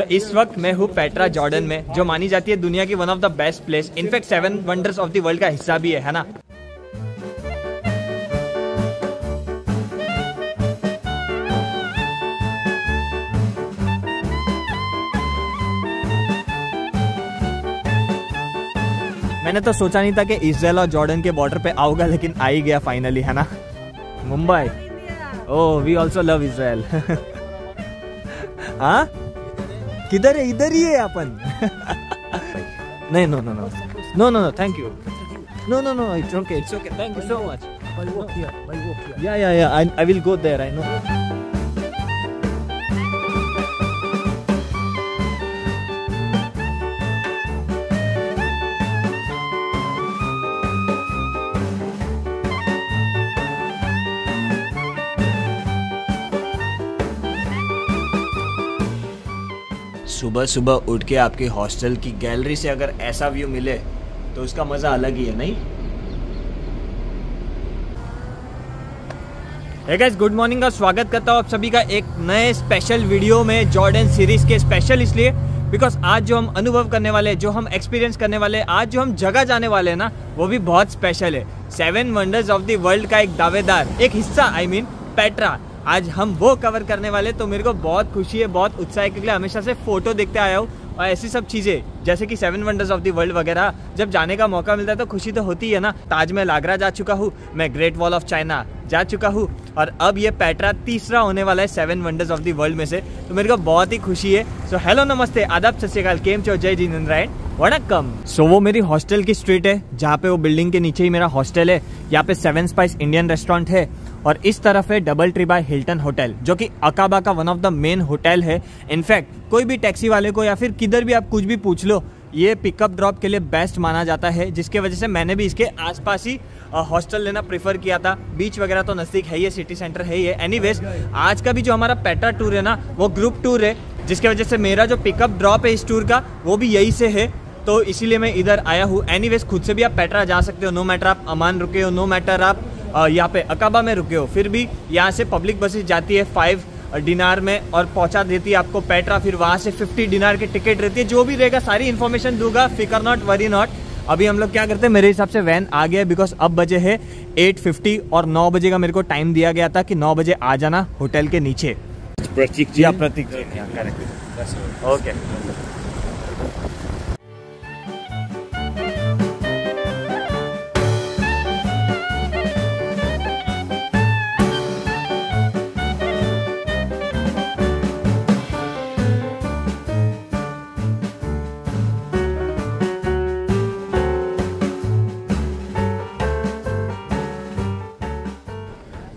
सो इस वक्त मैं हूँ पेट्रा जॉर्डन में, जो मानी जाती है दुनिया की one of the best place, in fact 7 wonders of the world का हिस्सा भी है ना। मैंने तो सोचा नहीं था कि इजराइल और जॉर्डन के बॉर्डर पे आऊंगा, लेकिन आ ही गया फाइनली, है ना। Mumbai, oh we also love Israel. हाँ किधर है? इधर ही है अपन। नहीं no no no no no no thank you, no no no it's okay thank you so much. Yeah yeah yeah I will go there, I know. सुबह सुबह उठ के आपके हॉस्टल की गैलरी से अगर ऐसा व्यू मिले तो उसका मज़ा अलग ही है, नहीं? हे गाइस, गुड मॉर्निंग और स्वागत करता हूँ आप सभी का एक नए स्पेशल वीडियो में, जॉर्डन सीरीज़ के। स्पेशल इसलिए बिकॉज आज जो हम अनुभव करने वाले, जो हम एक्सपीरियंस करने वाले, आज जो हम जगह जाने वाले हैं ना, वो भी बहुत स्पेशल है। 7 वंडर्स ऑफ द वर्ल्ड का एक दावेदार, एक हिस्सा, आई मीन पेट्रा, आज हम वो कवर करने वाले। तो मेरे को बहुत खुशी है, बहुत उत्साह है, क्योंकि हमेशा से फोटो देखते आया हूँ और ऐसी सब चीज़ें जैसे कि 7 वंडर्स ऑफ द वर्ल्ड वगैरह, जब जाने का मौका मिलता है तो खुशी तो होती है ना। ताजमहल आगरा जा चुका हूँ मैं, ग्रेट वॉल ऑफ चाइना जा चुका हूँ, और अब ये पेट्रा तीसरा होने वाला है 7 वंडर्स ऑफ द वर्ल्ड में से, तो मेरे को बहुत ही खुशी है। सो हेलो, नमस्ते, आदाब, सत श्री अकाल, केम चो, जय जिनेंद्रायण, वडक्कम। सो वो मेरी हॉस्टल की स्ट्रीट है, जहाँ पे वो बिल्डिंग के नीचे ही मेरा हॉस्टल है। यहाँ पे 7 स्पाइस इंडियन रेस्टोरेंट है और इस तरफ है DoubleTree by Hilton hotel, जो कि अकाबा का one of the main hotel है। इनफैक्ट कोई भी टैक्सी वाले को या फिर किधर भी आप कुछ भी पूछ लो, ये पिकअप ड्रॉप के लिए बेस्ट माना जाता है, जिसके वजह से मैंने भी इसके आसपास ही हॉस्टल लेना प्रेफर किया था। बीच वगैरह तो नज़दीक है ही, सिटी सेंटर है ही है। एनीवेज, आज का भी जो हमारा पेट्रा टूर है ना, वो ग्रुप टूर है, जिसके वजह से मेरा जो पिकअप ड्रॉप है इस टूर का, वो भी यही से है, तो इसीलिए मैं इधर आया हूँ। एनीवेज, खुद से भी आप पेट्रा जा सकते हो, नो मैटर आप अमान रुके हो, नो मैटर आप यहाँ पे अकाबा में रुके हो, फिर भी यहाँ से पब्लिक बसेस जाती है 5 डिनार में और पहुँचा देती है आपको पेट्रा। फिर वहाँ से 50 डिनार की टिकट रहती है। जो भी रहेगा सारी इन्फॉर्मेशन दूंगा, फिकर नॉट वरी नॉट। अभी हम लोग क्या करते हैं, मेरे हिसाब से वैन आ गया, बिकॉज अब बजे है 8:50 और 9 बजे का मेरे को टाइम दिया गया था कि 9 बजे आ जाना होटल के नीचे। प्रतीक जी, प्रतीक जी, करेक्ट, ओके।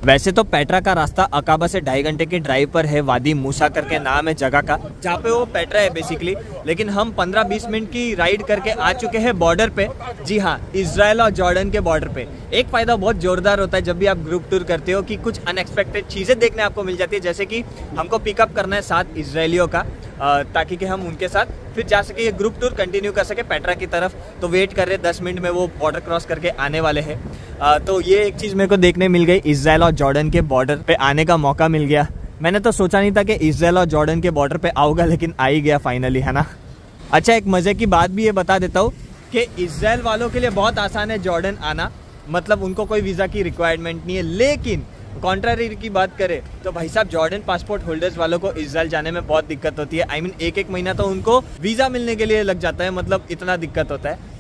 वैसे तो पेट्रा का रास्ता अकाबा से 2.5 घंटे के ड्राइव पर है, वादी मूसा करके नाम है जगह का, जहाँ पे वो पेट्रा है बेसिकली। लेकिन हम 15-20 मिनट की राइड करके आ चुके हैं बॉर्डर पे। जी हाँ, इजराइल और जॉर्डन के बॉर्डर पे। एक फ़ायदा बहुत जोरदार होता है जब भी आप ग्रुप टूर करते हो, कि कुछ अनएक्सपेक्टेड चीज़ें देखने आपको मिल जाती है, जैसे कि हमको पिकअप करना है 7 इजरायलियों का, ताकि कि हम उनके साथ फिर जा सके, ये ग्रुप टूर कंटिन्यू कर सके पेट्रा की तरफ। तो वेट कर रहे 10 मिनट में वो बॉर्डर क्रॉस करके आने वाले हैं। तो ये एक चीज़ मेरे को देखने मिल गई, इजराइल और जॉर्डन के बॉर्डर पे आने का मौका मिल गया। मैंने तो सोचा नहीं था कि इजराइल और जॉर्डन के बॉर्डर पे आऊँगा, लेकिन आ ही गया फाइनली, है ना। अच्छा, एक मज़े की बात भी ये बता देता हूँ कि इजराइल वालों के लिए बहुत आसान है जॉर्डन आना, मतलब उनको कोई वीज़ा की रिक्वायरमेंट नहीं है। लेकिन कॉन्ट्रारी की बात करें तो भाई साहब, जॉर्डन पासपोर्ट होल्डर्स वालों को इजराइल जाने में बहुत दिक्कत होती है। आई मीन एक महीना तो उनको वीज़ा मिलने के लिए लग जाता है, मतलब इतना दिक्कत होता है।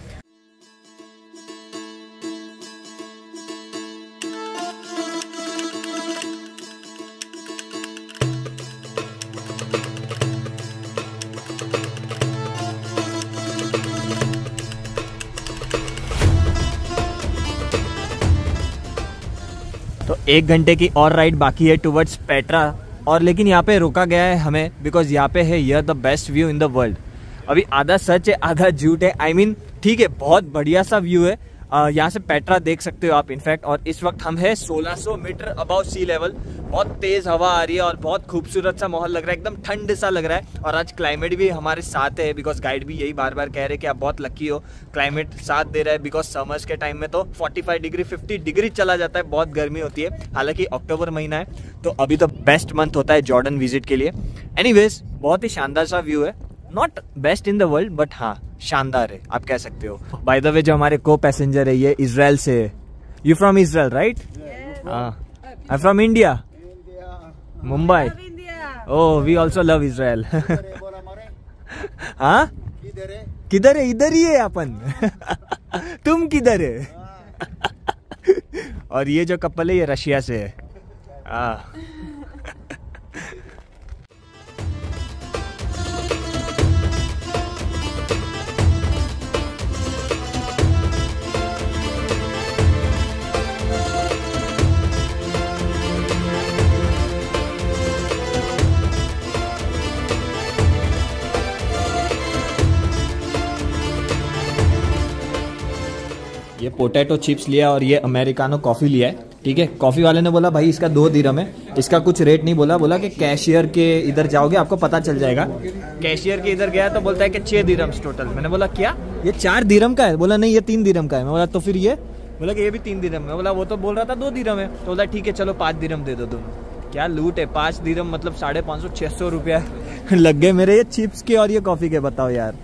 तो 1 घंटे की और राइड बाकी है टुवर्ड्स पेट्रा, और लेकिन यहाँ पे रोका गया है हमें, बिकॉज यहाँ पे है यर the best view in the world. अभी आधा सच है आधा झूठ है, आई मीन ठीक है, बहुत बढ़िया सा व्यू है, यहाँ से पेट्रा देख सकते हो आप इनफैक्ट। और इस वक्त हम है 1600 मीटर अबाव सी लेवल। बहुत तेज़ हवा आ रही है और बहुत खूबसूरत सा माहौल लग रहा है, एकदम ठंड सा लग रहा है। और आज क्लाइमेट भी हमारे साथ है बिकॉज गाइड भी यही बार बार कह रहे हैं कि आप बहुत लकी हो, क्लाइमेट साथ दे रहा है। बिकॉज समर्स के टाइम में तो 45 डिग्री 50 डिग्री चला जाता है, बहुत गर्मी होती है। हालांकि अक्टूबर महीना है तो अभी तो बेस्ट मंथ होता है जॉर्डन विजिट के लिए। एनीवेज बहुत ही शानदार सा व्यू है, not best in the world but हाँ शानदार है आप कह सकते हो। बाय द वे जो हमारे को पैसेंजर है ये इसराइल से है। You from Israel right? I from India, Mumbai. Oh we also love Israel. हाँ किधर है? इधर ही है अपन। तुम किधर है? और ये जो कपल है ये रशिया से है। ये पोटैटो चिप्स लिया और ये अमेरिकानो कॉफ़ी लिया है। ठीक है, कॉफ़ी वाले ने बोला भाई इसका 2 दिरहम है, इसका कुछ रेट नहीं बोला, बोला कि कैशियर के इधर जाओगे आपको पता चल जाएगा। कैशियर के इधर गया तो बोलता है कि 6 दिरहम्स टोटल। मैंने बोला क्या ये 4 दिरहम का है? बोला नहीं ये 3 दिरहम का है। मैं बोला तो फिर ये? बोला कि ये भी 3 दिरहम है। बोला वो तो बोल रहा था 2 दिरहम है। तो बोला ठीक है चलो 5 दिरहम दे दो तुम। क्या लूट है, 5 दिरहम मतलब 550-600 रुपया लग गए मेरे ये चिप्स के और ये कॉफ़ी के। बताओ यार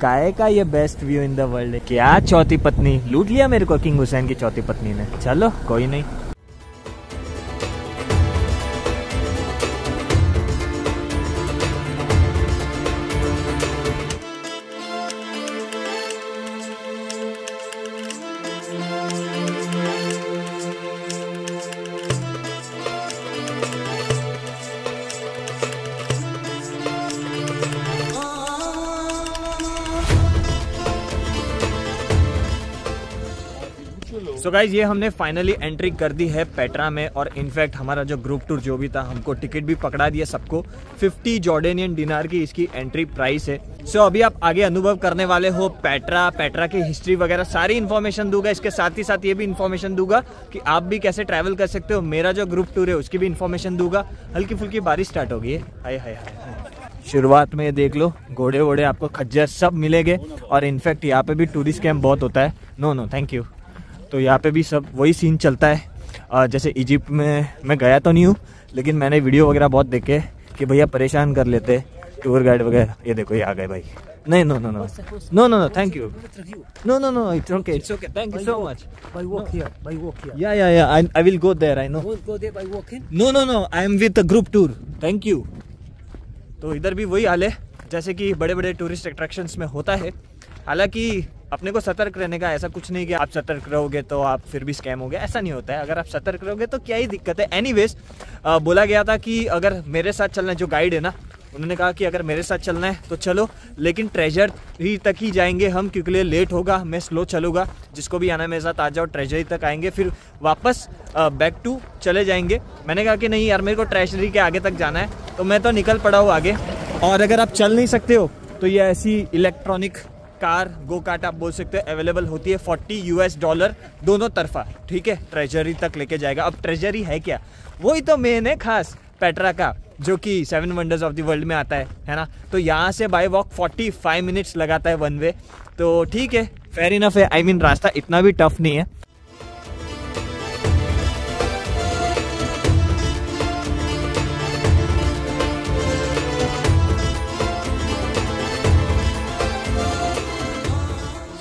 काय का ये best view in the world है। क्या चौथी पत्नी लूट लिया मेरे को, किंग हुसैन की चौथी पत्नी ने। चलो कोई नहीं। सो गाइज ये हमने फाइनली एंट्री कर दी है पेट्रा में। और इनफैक्ट हमारा जो ग्रुप टूर जो भी था हमको टिकट भी पकड़ा दिया सबको। 50 जॉर्डेनियन दिनार की इसकी एंट्री प्राइस है। सो अभी आप आगे अनुभव करने वाले हो पेट्रा, पेट्रा की हिस्ट्री वगैरह सारी इन्फॉर्मेशन दूंगा। इसके साथ ही साथ ये भी इन्फॉर्मेशन दूंगा कि आप भी कैसे ट्रैवल कर सकते हो। मेरा जो ग्रुप टूर है उसकी भी इन्फॉर्मेशन दूंगा। हल्की फुल्की बारिश स्टार्ट होगी। हाय हाय हाय। शुरुआत में देख लो घोड़े वोड़े आपको खच्चर सब मिलेंगे। और इनफैक्ट यहाँ पे भी टूरिस्ट कैंप बहुत होता है। No no thank you. तो यहाँ पे भी सब वही सीन चलता है। जैसे इजिप्ट में मैं गया तो नहीं हूँ लेकिन मैंने वीडियो वगैरह बहुत देखे कि भैया परेशान कर लेते टूर गाइड वगैरह। ये देखो ये आ गए भाई। नहीं no no no no no no thank you no no no it's okay it's okay thank you so much. By walk here, by walk here. Yeah yeah yeah I will go there I know. Go there by walking. No no no I am with the group tour thank you. तो इधर भी वही हाल है जैसे कि बड़े बड़े tourist attractions में होता है। हालांकि अपने को सतर्क रहने का, ऐसा कुछ नहीं कि आप सतर्क रहोगे तो आप फिर भी स्कैम हो गया, ऐसा नहीं होता है। अगर आप सतर्क रहोगे तो क्या ही दिक्कत है। एनीवेज बोला गया था कि अगर मेरे साथ चलना है, जो गाइड है ना उन्होंने कहा कि अगर मेरे साथ चलना है तो चलो, लेकिन ट्रेजरी तक ही जाएंगे हम क्योंकि लेट होगा, मैं स्लो चलूँगा। जिसको भी आना मेरे साथ आ जाओ, ट्रेजरी तक आएंगे फिर वापस बैक टू चले जाएंगे। मैंने कहा कि नहीं यार मेरे को ट्रेजरी के आगे तक जाना है, तो मैं तो निकल पड़ा हूँ आगे। और अगर आप चल नहीं सकते हो तो ये ऐसी इलेक्ट्रॉनिक कार गो कार्ट आप बोल सकते हो अवेलेबल होती है। $40 दोनों तरफा, ठीक है, ट्रेजरी तक लेके जाएगा। अब ट्रेजरी है क्या? वही तो मेन है खास पेट्रा का, जो कि 7 वंडर्स ऑफ द वर्ल्ड में आता है ना। तो यहाँ से बाय वॉक 45 मिनट्स लगाता है वन वे। तो ठीक है, फेयर इनफ है। आई मीन रास्ता इतना भी टफ नहीं है।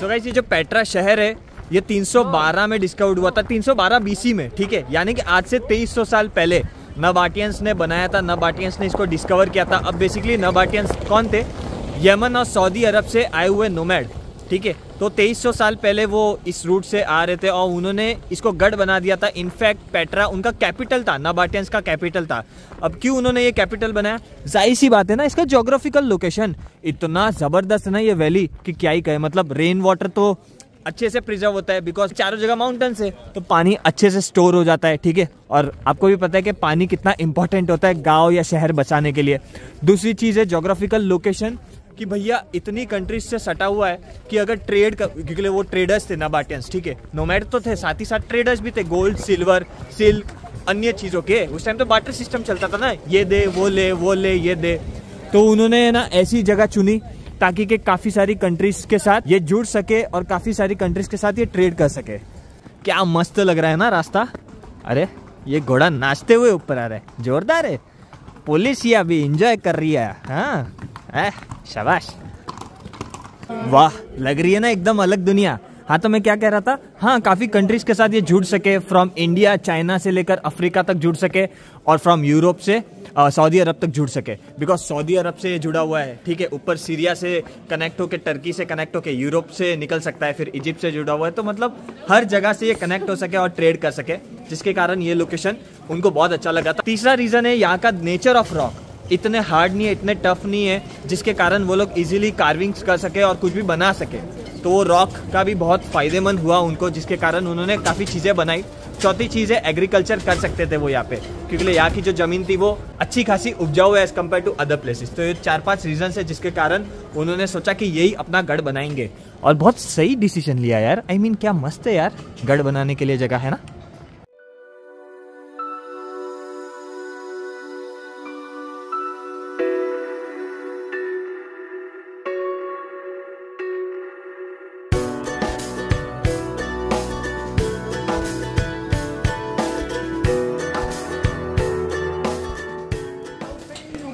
तो गाइस ये जो पेट्रा शहर है ये 312 में डिस्कवर हुआ था, 312 BC में, ठीक है, यानी कि आज से 2300 साल पहले नबाटियंस ने बनाया था। नबाटियंस ने इसको डिस्कवर किया था। अब बेसिकली नबाटियंस कौन थे? यमन और सऊदी अरब से आए हुए नोमैड, ठीक है। तो 2300 साल पहले वो इस रूट से आ रहे थे और उन्होंने इसको गढ़ बना दिया था। इनफैक्ट पेट्रा उनका कैपिटल था, नबाटियंस का कैपिटल था। अब क्यों उन्होंने ये कैपिटल बनाया? जाहिर सी बात है ना, इसका जोग्राफिकल लोकेशन इतना ज़बरदस्त है ना ये वैली कि क्या ही कहे। मतलब रेन वाटर तो अच्छे से प्रिजर्व होता है बिकॉज चारों जगह माउंटेन्स है, तो पानी अच्छे से स्टोर हो जाता है, ठीक है। और आपको भी पता है कि पानी कितना इंपॉर्टेंट होता है गाँव या शहर बचाने के लिए। दूसरी चीज़ है जोग्राफिकल लोकेशन कि भैया इतनी कंट्रीज से सटा हुआ है कि अगर ट्रेड का, क्योंकि वो ट्रेडर्स थे नबाटियंस, ठीक है, नोमैड तो थे, साथ ही साथ ट्रेडर्स भी थे, गोल्ड सिल्वर सिल्क अन्य चीज़ों के। उस टाइम तो बार्टर सिस्टम चलता था ना, ये दे वो ले ये दे। तो उन्होंने ना ऐसी जगह चुनी ताकि के काफ़ी सारी कंट्रीज के साथ ये जुड़ सके और काफ़ी सारी कंट्रीज के साथ ये ट्रेड कर सके। क्या मस्त लग रहा है ना रास्ता। अरे ये घोड़ा नाचते हुए ऊपर आ रहा है, जोरदार है। पुलिस ये अभी इंजॉय कर रही है। हाँ शाबाश, वाह, लग रही है ना एकदम अलग दुनिया। हाँ तो मैं क्या कह रहा था, हाँ काफ़ी कंट्रीज के साथ ये जुड़ सके, फ्रॉम इंडिया, चाइना से लेकर अफ्रीका तक जुड़ सके और फ्रॉम यूरोप से सऊदी अरब तक जुड़ सके, बिकॉज सऊदी अरब से जुड़ा हुआ है, ठीक है। ऊपर सीरिया से कनेक्ट होके, टर्की से कनेक्ट होके यूरोप से निकल सकता है, फिर इजिप्ट से जुड़ा हुआ है। तो मतलब हर जगह से ये कनेक्ट हो सके और ट्रेड कर सके, जिसके कारण ये लोकेशन उनको बहुत अच्छा लगा था। तीसरा रीज़न है यहाँ का नेचर ऑफ रॉक, इतने हार्ड नहीं है, इतने टफ नहीं है, जिसके कारण वो लोग ईजिली कार्विंग्स कर सके और कुछ भी बना सके। तो वो रॉक का भी बहुत फ़ायदेमंद हुआ उनको, जिसके कारण उन्होंने काफ़ी चीज़ें बनाई। चौथी चीज़ है एग्रीकल्चर कर सकते थे वो यहाँ पे, क्योंकि यहाँ की जो ज़मीन थी वो अच्छी खासी उपजाऊ है as compare to other places. तो ये 4-5 रीजन है जिसके कारण उन्होंने सोचा कि यही अपना गढ़ बनाएंगे, और बहुत सही डिसीजन लिया यार। I mean, क्या मस्त है यार, गढ़ बनाने के लिए जगह है ना।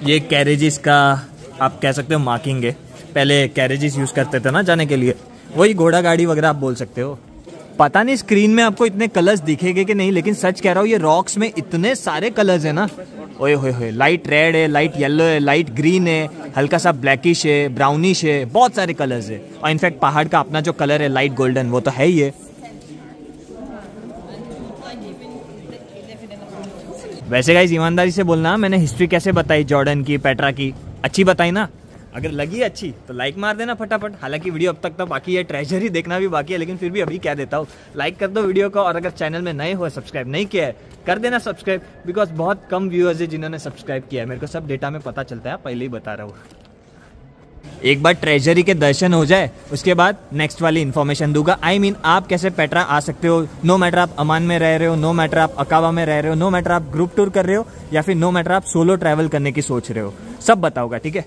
ये कैरेजेस का आप कह सकते हो मार्किंग है, पहले कैरेजेस यूज़ करते थे ना जाने के लिए, वही घोड़ा गाड़ी वगैरह आप बोल सकते हो। पता नहीं स्क्रीन में आपको इतने कलर्स दिखेंगे कि नहीं, लेकिन सच कह रहा हूँ, ये रॉक्स में इतने सारे कलर्स हैं ना। ओए होए होए, लाइट रेड है, लाइट येलो है, लाइट ग्रीन है, हल्का सा ब्लैकिश है, ब्राउनिश है, बहुत सारे कलर्स है। और इनफैक्ट पहाड़ का अपना जो कलर है लाइट गोल्डन, वो तो है ही है। वैसे गाइस ईमानदारी से बोलना, मैंने हिस्ट्री कैसे बताई जॉर्डन की, पेट्रा की, अच्छी बताई ना। अगर लगी अच्छी तो लाइक मार देना फटाफट। हालांकि वीडियो अब तक तो बाकी है, ट्रेजर ही देखना भी बाकी है, लेकिन फिर भी अभी क्या देता हूँ, लाइक कर दो वीडियो को। और अगर चैनल में नए हो, सब्सक्राइब नहीं किया है, कर देना सब्सक्राइब, बिकॉज बहुत कम व्यूअर्स है जिन्होंने सब्सक्राइब किया है। मेरे को सब डेटा में पता चलता है, पहले ही बता रहा हूँ। एक बार ट्रेजरी के दर्शन हो जाए, उसके बाद नेक्स्ट वाली इन्फॉर्मेशन दूंगा। I mean, आप कैसे पेट्रा आ सकते हो, नो मैटर आप अमान में रह रहे हो, नो मैटर आप अकावा में रह रहे हो, नो मैटर आप ग्रुप टूर कर रहे हो, या फिर नो मैटर आप सोलो ट्रैवल करने की सोच रहे हो, सब बताऊंगा, ठीक है।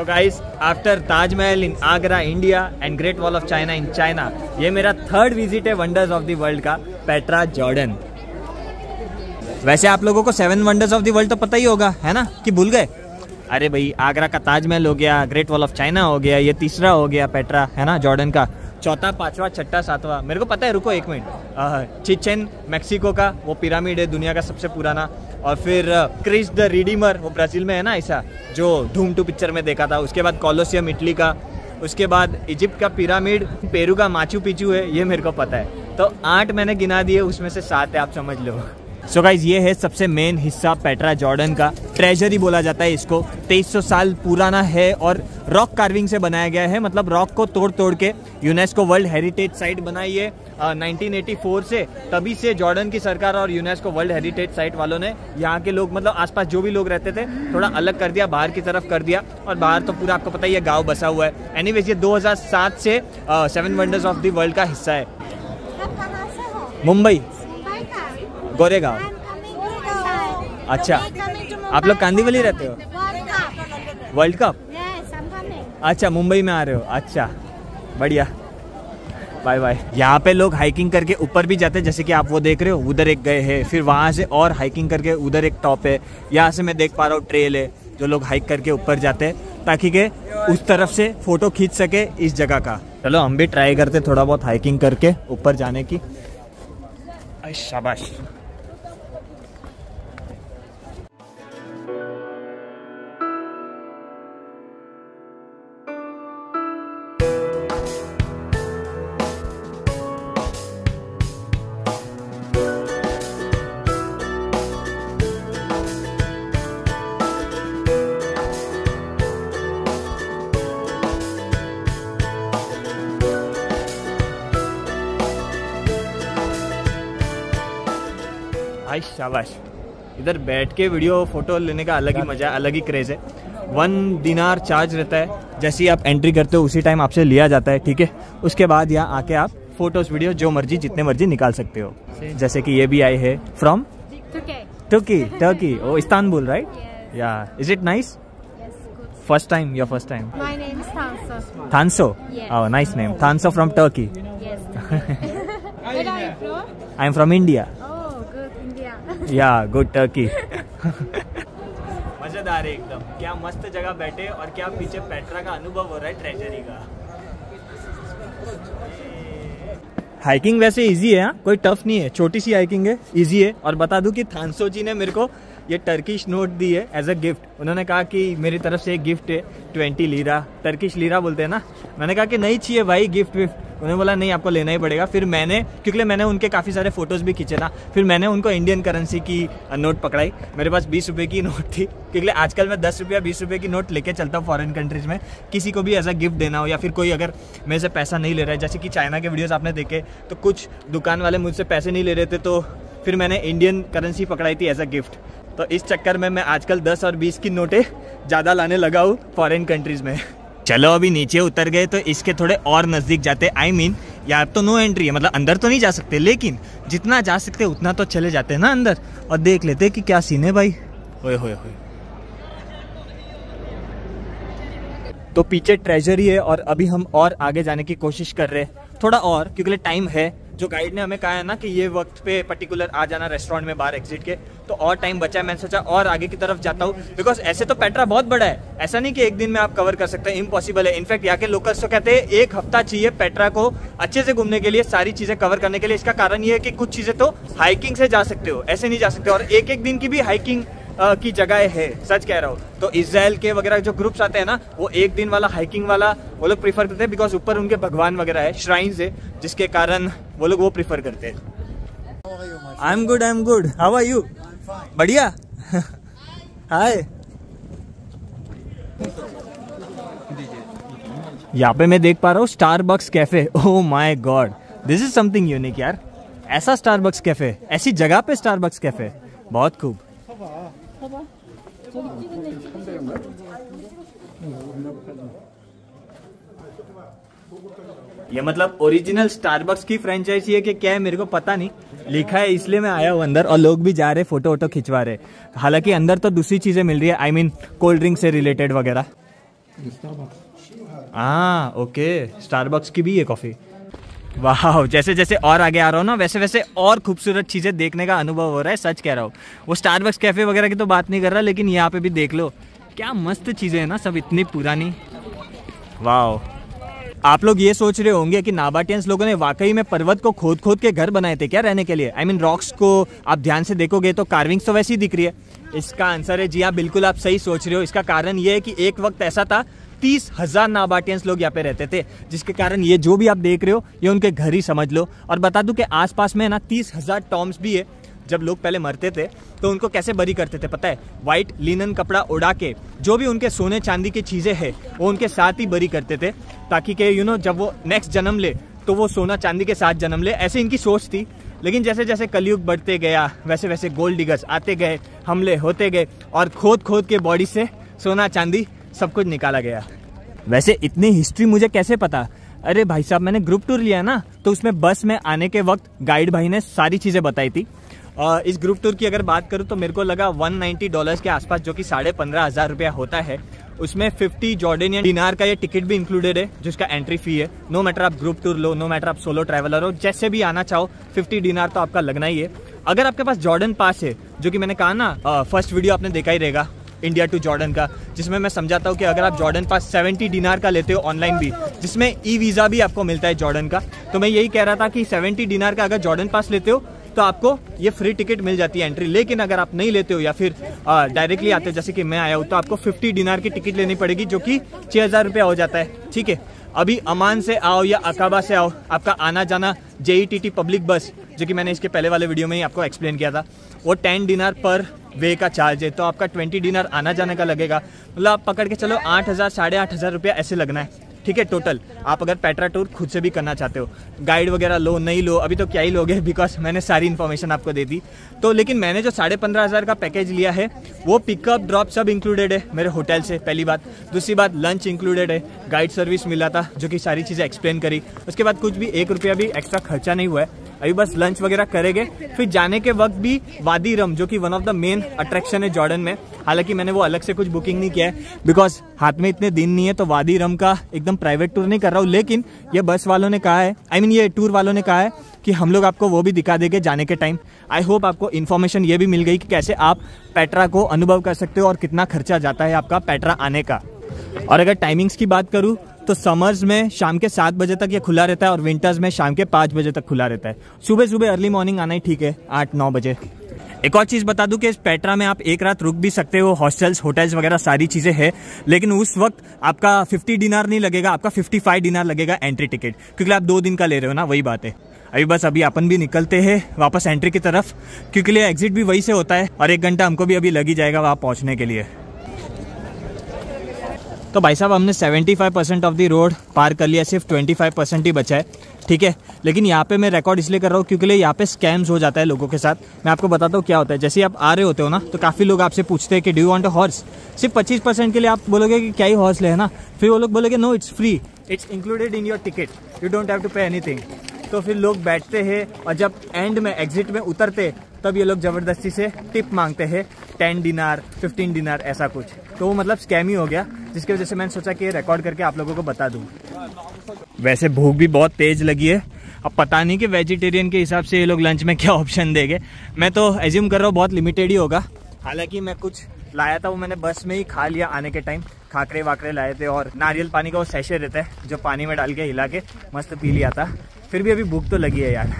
So guys, after Taj Mahal in Agra, India, and Great Wall of China in China, ये मेरा थर्ड विजिट है वंडर्स ऑफ द वर्ल्ड का, पेट्रा जॉर्डन। वैसे आप लोगों को 7 वंडर्स ऑफ द वर्ल्ड तो पता ही होगा, है ना, कि भूल गए? अरे भाई, आगरा का ताजमहल हो गया, ग्रेट वॉल ऑफ चाइना हो गया, ये तीसरा हो गया पेट्रा, है ना, जॉर्डन का। चौथा, पांचवा, छठा, सातवा मेरे को पता है, रुको एक मिनट, चिचेन मैक्सिको का वो पिरामिड है दुनिया का सबसे पुराना, और फिर क्रिस्ट द रिडीमर, वो ब्राज़ील में है ना, ऐसा जो धूम 2 पिक्चर में देखा था। उसके बाद कोलोसियम इटली का, उसके बाद इजिप्ट का पिरामिड, पेरू का माचू पिचू है, ये मेरे को पता है। तो 8 मैंने गिना दिए, उसमें से 7 है, आप समझ लो। सो गाइज, ये है सबसे मेन हिस्सा पेट्रा जॉर्डन का, ट्रेजरी बोला जाता है इसको। 2300 साल पुराना है और रॉक कार्विंग से बनाया गया है, मतलब रॉक को तोड़ तोड़ के यूनेस्को वर्ल्ड हेरिटेज साइट बनाई है 1984 से। तभी से जॉर्डन की सरकार और यूनेस्को वर्ल्ड हेरिटेज साइट वालों ने यहाँ के लोग, मतलब आसपास जो भी लोग रहते थे, थोड़ा अलग कर दिया, बाहर की तरफ कर दिया। और बाहर तो पूरा आपको पता ही है गाँव बसा हुआ है। एनीवेज, ये 2007 से 7 वंडर्स ऑफ द वर्ल्ड का हिस्सा है। मुंबई, गोरेगांव। अच्छा, आप लोग कांदीवली रहते हो। वर्ल्ड कप, अच्छा, मुंबई में आ रहे हो, अच्छा, बढ़िया, बाय बाय। यहाँ पे लोग हाइकिंग करके ऊपर भी जाते हैं, जैसे कि आप वो देख रहे हो, उधर एक गए हैं, फिर वहाँ से और हाइकिंग करके उधर एक टॉप है, यहाँ से मैं देख पा रहा हूँ ट्रेल है, जो लोग हाइक करके ऊपर जाते हैं ताकि के उस तरफ से फोटो खींच सके इस जगह का। चलो हम भी ट्राई करते थोड़ा बहुत हाइकिंग करके ऊपर जाने की। शाबाश। भाई शाबाश, इधर बैठ के वीडियो फोटो लेने का अलग ही मजा, अलग ही क्रेज है। 1 दिनार चार्ज रहता है, जैसे ही आप एंट्री करते हो उसी टाइम आपसे लिया जाता है, ठीक है। उसके बाद यहाँ आके आप फोटोज वीडियो जो मर्जी जितने मर्जी निकाल सकते हो। जैसे कि ये भी आई है from Turkey, oh Istanbul, right? Yeah is it nice? First time, your first time. My name is Tanso. Tanso? Yes. Oh, nice name. Tanso from Turkey. Yes. Where are you from? I'm from India. Oh, good India. Yeah, good Turkey. मजेदार है एकदम। क्या मस्त जगह बैठे और क्या पीछे पेट्रा का अनुभव हो रहा है, ट्रेजरी का। हाइकिंग वैसे इजी है, कोई टफ नहीं है, छोटी सी हाइकिंग है, इजी है। और बता दूं कि थानसो जी ने मेरे को ये टर्किश नोट दी है एज अ गिफ्ट। उन्होंने कहा कि मेरी तरफ से एक गिफ्ट है, 20 लीरा, टर्किश लीरा बोलते हैं ना। मैंने कहा कि नहीं चाहिए भाई गिफ्ट विफ्ट। उन्होंने बोला नहीं, आपको लेना ही पड़ेगा। फिर मैंने, क्योंकि मैंने उनके काफ़ी सारे फोटोज़ भी खींचे ना, फिर मैंने उनको इंडियन करेंसी की नोट पकड़ाई। मेरे पास 20 रुपये की नोट थी, क्योंकि आजकल मैं 10 रुपया 20 रुपये की नोट लेके चलता हूँ फॉरेन कंट्रीज़ में। किसी को भी एज अ गिफ्ट देना हो या फिर कोई अगर मेरे से पैसा नहीं ले रहा है, जैसे कि चाइना के वीडियोज़ आपने देखे तो कुछ दुकान वाले मुझसे पैसे नहीं ले रहे थे, तो फिर मैंने इंडियन करेंसी पकड़ाई थी एज अ गिफ्ट। तो इस चक्कर में मैं आजकल 10 और 20 की नोटें ज़्यादा लाने लगा हूँ फॉरेन कंट्रीज़ में। चलो अभी नीचे उतर गए तो इसके थोड़े और नज़दीक जाते, आई मीन यहाँ तो नो एंट्री है, मतलब अंदर तो नहीं जा सकते, लेकिन जितना जा सकते उतना तो चले जाते हैं ना अंदर और देख लेते कि क्या सीन है भाई। ओए होए होए, तो पीछे ट्रेजरी है और अभी हम और आगे जाने की कोशिश कर रहे हैं थोड़ा और, क्योंकि टाइम है। जो गाइड ने हमें कहा है ना कि ये वक्त पे पर्टिकुलर आ जाना रेस्टोरेंट में बाहर एग्जिट के, तो और टाइम बचा है। मैंने सोचा और आगे की तरफ जाता हूँ, बिकॉज ऐसे तो पेट्रा बहुत बड़ा है, ऐसा नहीं कि एक दिन में आप कवर कर सकते हैं, इम्पॉसिबल है। इनफैक्ट यहाँ के लोकल्स तो कहते हैं 1 हफ्ता चाहिए पेट्रा को अच्छे से घूमने के लिए, सारी चीज़ें कवर करने के लिए। इसका कारण ये है कि कुछ चीज़ें तो हाइकिंग से जा सकते हो, ऐसे नहीं जा सकते, और 1-1 दिन की भी हाइकिंग की जगह है, सच कह रहा हूँ। तो इसराइल के वगैरह जो ग्रुप्स आते हैं ना, वो 1 दिन वाला हाइकिंग वाला वो लोग प्रीफर करते हैं, बिकॉज ऊपर उनके भगवान वगैरह है, श्राइन्स है, जिसके कारण वो लोग वो प्रीफर करते हैं। I am good how are you? बढ़िया हाय। यहाँ पे मैं देख पा रहा हूँ Starbucks cafe. Oh my god, this is something unique यार। ऐसा स्टारबक्स कैफे, ऐसी जगह पे स्टारबक्स कैफे, बहुत खूब। ये मतलब ओरिजिनल स्टारबक्स की फ्रेंचाइजी है कि क्या है मेरे को पता नहीं, लिखा है इसलिए मैं आया हूँ अंदर, और लोग भी जा रहे, फोटो वोटो खिंचवा रहे। हालांकि अंदर तो दूसरी चीजें मिल रही है, आई मीन कोल्ड ड्रिंक से रिलेटेड वगैरह। हाँ ओके, स्टारबक्स की भी है कॉफी। वाह, जैसे जैसे और आगे आ रहा हूँ ना वैसे वैसे और खूबसूरत चीज़ें देखने का अनुभव हो रहा है, सच कह रहा हूँ। वो स्टारबक्स कैफ़े वगैरह की तो बात नहीं कर रहा, लेकिन यहाँ पे भी देख लो क्या मस्त चीज़ें हैं ना, सब इतनी पुरानी। वाह, आप लोग ये सोच रहे होंगे कि नाबाटियंस लोगों ने वाकई में पर्वत को खोद खोद के घर बनाए थे क्या रहने के लिए? आई मीन रॉक्स को आप ध्यान से देखोगे तो कार्विंग्स तो वैसी दिख रही है। इसका आंसर है जी हाँ, बिल्कुल आप सही सोच रहे हो। इसका कारण ये है कि एक वक्त ऐसा था 30,000 नाबाटियंस लोग यहाँ पे रहते थे, जिसके कारण ये जो भी आप देख रहे हो ये उनके घर ही समझ लो। और बता दूं कि आसपास में ना 30,000 टॉम्स भी है। जब लोग पहले मरते थे तो उनको कैसे बरी करते थे पता है? वाइट लिनन कपड़ा उड़ा के जो भी उनके सोने चांदी की चीज़ें हैं वो उनके साथ ही बरी करते थे, ताकि कि जब वो नेक्स्ट जन्म ले तो वो सोना चांदी के साथ जन्म ले, ऐसे इनकी सोच थी। लेकिन जैसे जैसे कलयुग बढ़ते गया वैसे वैसे गोल्ड डिगर्स आते गए, हमले होते गए, और खोद खोद के बॉडी से सोना चांदी सब कुछ निकाला गया। वैसे इतनी हिस्ट्री मुझे कैसे पता? अरे भाई साहब, मैंने ग्रुप टूर लिया ना, तो उसमें बस में आने के वक्त गाइड भाई ने सारी चीज़ें बताई थी। इस ग्रुप टूर की अगर बात करूँ तो मेरे को लगा $190 के आसपास, जो कि 15,500 रुपया होता है, उसमें 50 जॉर्डेनियन डिनार का ये टिकट भी इंक्लूडेड है जिसका एंट्री फ़ी है। नो मैटर आप ग्रुप टूर लो, नो मैटर आप सोलो ट्रैवलर हो, जैसे भी आना चाहो 50 डिनार तो आपका लगना ही है। अगर आपके पास जॉर्डन पास है, जो कि मैंने कहा ना फर्स्ट वीडियो आपने देखा ही रहेगा इंडिया टू जॉर्डन का, जिसमें मैं समझाता हूँ कि अगर आप जॉर्डन पास 70 डिनार का लेते हो ऑनलाइन भी, जिसमें ई वीज़ा भी आपको मिलता है जॉर्डन का, तो मैं यही कह रहा था कि 70 डिनार का अगर जॉर्डन पास लेते हो तो आपको ये फ्री टिकट मिल जाती है एंट्री। लेकिन अगर आप नहीं लेते हो या फिर डायरेक्टली आते हो जैसे कि मैं आया हूँ, तो आपको 50 डिनार की टिकट लेनी पड़ेगी, जो कि 6,000 रुपया हो जाता है, ठीक है। अभी अमान से आओ या अकाबा से आओ, आपका आना जाना JETT पब्लिक बस, जो कि मैंने इसके पहले वाले वीडियो में ही आपको एक्सप्लेन किया था, वो 10 डिनार पर वे का चार्ज है, तो आपका 20 डिनार आना जाने का लगेगा। मतलब आप पकड़ के चलो 8,000 साढ़े 8,000 रुपया ऐसे लगना है। ठीक है टोटल। आप अगर पेट्रा टूर खुद से भी करना चाहते हो, गाइड वगैरह लो नहीं लो, अभी तो क्या ही लोगे बिकॉज मैंने सारी इन्फॉर्मेशन आपको दे दी। तो लेकिन मैंने जो 15,500 का पैकेज लिया है वो पिकअप ड्रॉप सब इंक्लूडेड है मेरे होटल से, पहली बात। दूसरी बात लंच इंक्लूडेड है, गाइड सर्विस मिला था जो कि सारी चीज़ें एक्सप्लेन करी। उसके बाद कुछ भी ₹1 भी एक्स्ट्रा खर्चा नहीं हुआ है, अभी बस लंच वगैरह करेंगे। फिर जाने के वक्त भी वादी रम जो कि one of the main attraction है जॉर्डन में, हालांकि मैंने वो अलग से कुछ बुकिंग नहीं किया है बिकॉज हाथ में इतने दिन नहीं है, तो वादी रम का एकदम प्राइवेट टूर नहीं कर रहा हूँ। लेकिन ये बस वालों ने कहा है, ये टूर वालों ने कहा है कि हम लोग आपको वो भी दिखा देंगे जाने के टाइम। आई होप आपको इन्फॉर्मेशन ये भी मिल गई कि कैसे आप पेट्रा को अनुभव कर सकते हो और कितना खर्चा जाता है आपका पेट्रा आने का। और अगर टाइमिंग्स की बात करूँ तो समर्स में शाम के 7 बजे तक ये खुला रहता है और विंटर्स में शाम के 5 बजे तक खुला रहता है। सुबह सुबह अर्ली मॉर्निंग आना ही ठीक है, 8-9 बजे। एक और चीज़ बता दूं कि इस पेट्रा में आप एक रात रुक भी सकते हो, हॉस्टल्स होटल्स वगैरह सारी चीज़ें हैं, लेकिन उस वक्त आपका 50 दिनार नहीं लगेगा, आपका 55 दिनार लगेगा एंट्री टिकट, क्योंकि आप 2 दिन का ले रहे हो ना, वही बात है। अभी अपन भी निकलते हैं वापस एंट्री की तरफ, क्योंकि लिए एग्जिट भी वहीं से होता है और 1 घंटा हमको भी अभी लग ही जाएगा वहाँ पहुँचने के लिए। तो भाई साहब हमने 75% ऑफ दी रोड पार कर लिया, सिर्फ 25% ही बचा है, ठीक है। लेकिन यहाँ पे मैं रिकॉर्ड इसलिए कर रहा हूँ क्योंकि यहाँ पे स्कैम्स हो जाता है लोगों के साथ। मैं आपको बताता हूँ क्या होता है। जैसे आप आ रहे होते हो ना, तो काफ़ी लोग आपसे पूछते हैं कि do you want a horse. सिर्फ 25% के लिए आप बोलोगे कि क्या ही हॉर्स ले ना, फिर वो लोग बोलोगे no it's free, it's included in your ticket, you don't have to pay anything. तो फिर लोग बैठते हैं और जब एंड में एग्जिट में उतरते तब ये लोग ज़बरदस्ती से टिप मांगते हैं, 10 दिनार 15 दिनार ऐसा कुछ। तो वो मतलब स्कैम ही हो गया, जिसकी वजह से मैंने सोचा कि रिकॉर्ड करके आप लोगों को बता दूँ। वैसे भूख भी बहुत तेज़ लगी है, अब पता नहीं कि वेजिटेरियन के हिसाब से ये लोग लंच में क्या ऑप्शन देंगे। मैं तो एज्यूम कर रहा हूँ बहुत लिमिटेड ही होगा, हालांकि मैं कुछ लाया था वो मैंने बस में ही खा लिया आने के टाइम, खाकरे वाकरे लाए थे और नारियल पानी का वो सैशे रहता है जो पानी में डाल के हिला के मस्त पी लिया था। फिर भी अभी भूख तो लगी है यार।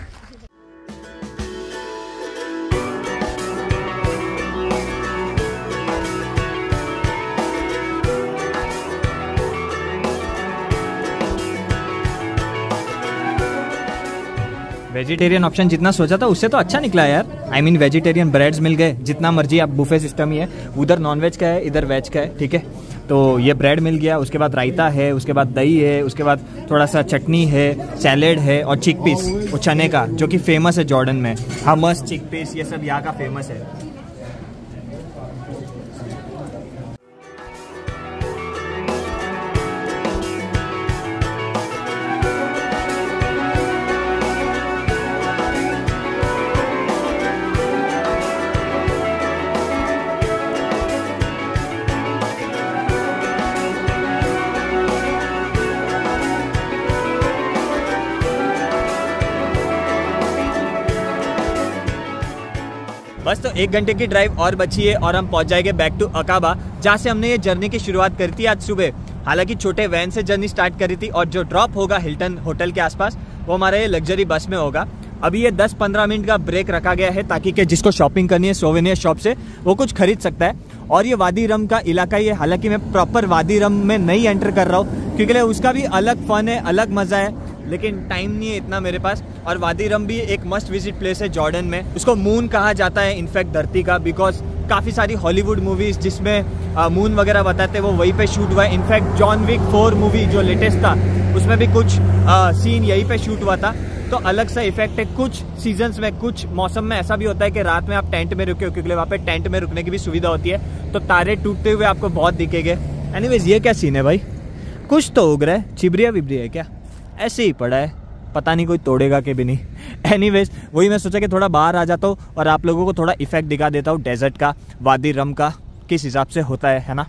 वेजिटेरियन ऑप्शन जितना सोचा था उससे तो अच्छा निकला यार। वेजिटेरियन ब्रेड्स मिल गए, जितना मर्जी आप बुफे सिस्टम ही है, उधर नॉन वेज का है इधर वेज का है, ठीक है। तो ये ब्रेड मिल गया, उसके बाद रायता है, उसके बाद दही है, उसके बाद थोड़ा सा चटनी है, सैलेड है और चिक पीस वो चने का जो कि फेमस है जॉर्डन में, हमस चिक पीस ये सब यहाँ का फेमस है। बस तो 1 घंटे की ड्राइव और बची है और हम पहुंच जाएंगे बैक टू अकाबा, जहाँ से हमने ये जर्नी की शुरुआत करी थी आज सुबह। हालांकि छोटे वैन से जर्नी स्टार्ट करी थी और जो ड्रॉप होगा हिल्टन होटल के आसपास वो हमारा ये लग्जरी बस में होगा। अभी ये 10-15 मिनट का ब्रेक रखा गया है ताकि कि जिसको शॉपिंग करनी है सोवेनियर शॉप से वो कुछ खरीद सकता है। और ये वादी रम का इलाका ही है, हालांकि मैं प्रॉपर वादी रम में नहीं एंटर कर रहा हूँ क्योंकि उसका भी अलग फन है, अलग मज़ा है, लेकिन टाइम नहीं है इतना मेरे पास। और वादी रम भी एक मस्ट विजिट प्लेस है जॉर्डन में, उसको मून कहा जाता है इनफैक्ट धरती का, बिकॉज काफ़ी सारी हॉलीवुड मूवीज़ जिसमें मून वगैरह बताते हैं वो वहीं पे शूट हुआ है। इनफैक्ट जॉन विक 4 मूवी जो लेटेस्ट था उसमें भी कुछ सीन यहीं पे शूट हुआ था। तो अलग सा इफेक्ट है, कुछ सीजन्स में कुछ मौसम में ऐसा भी होता है कि रात में आप टेंट में रुके हो क्योंकि वहाँ पे टेंट में रुकने की भी सुविधा होती है, तो तारे टूटते हुए आपको बहुत दिखेंगे। एनीवेज ये क्या सीन है भाई, कुछ तो उग रहा है, चिबरिया विबरिया है क्या, ऐसे ही पड़ा है, पता नहीं कोई तोड़ेगा कि भी नहीं। एनीवेज वही मैं सोचा कि थोड़ा बाहर आ जाता हूँ और आप लोगों को थोड़ा इफेक्ट दिखा देता हूँ डेजर्ट का, वादी रम का किस हिसाब से होता है ना।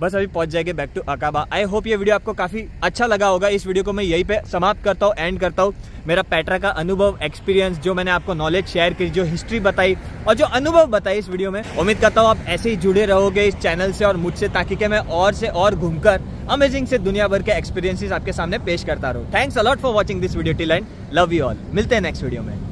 बस अभी पहुँच जाएंगे back to Aqaba. I hope ये वीडियो आपको काफ़ी अच्छा लगा होगा। इस वीडियो को मैं यहीं पे समाप्त करता हूँ, एंड करता हूँ। मेरा पेट्रा का अनुभव, एक्सपीरियंस, जो मैंने आपको नॉलेज शेयर की, जो हिस्ट्री बताई और जो अनुभव बताई इस वीडियो में, उम्मीद करता हूँ आप ऐसे ही जुड़े रहोगे इस चैनल से और मुझसे, ताकि कि मैं और से और घूमकर अमेजिंग से दुनिया भर के एक्सपीरियंसेस आपके सामने पेश करता रहूँ। Thanks a lot for watching this video till end, love you all. मिलते हैं नेक्स्ट वीडियो में।